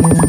In the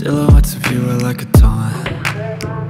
Silhouettes of you are like a taunt.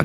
I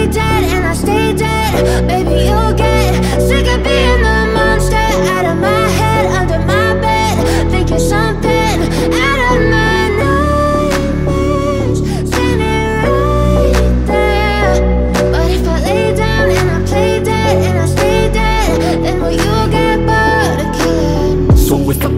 dead and I stay dead, baby you'll get sick of being the monster out of my head, under my thinking something out of my nightmares, standing right there. But if I lay down and I play dead and I stay dead, then will you get bored of killing me? So if I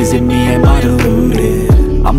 Is it me? Am I deluded? I'm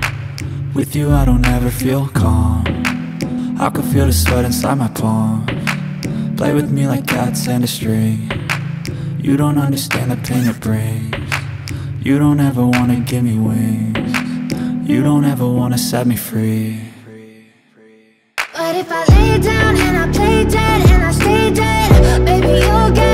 With you I don't ever feel calm. I can feel the sweat inside my palm. Play with me like cats and a string. You don't understand the pain it brings. You don't ever wanna give me wings. You don't ever wanna set me free. But if I lay down and I play dead and I stay dead, baby you'll get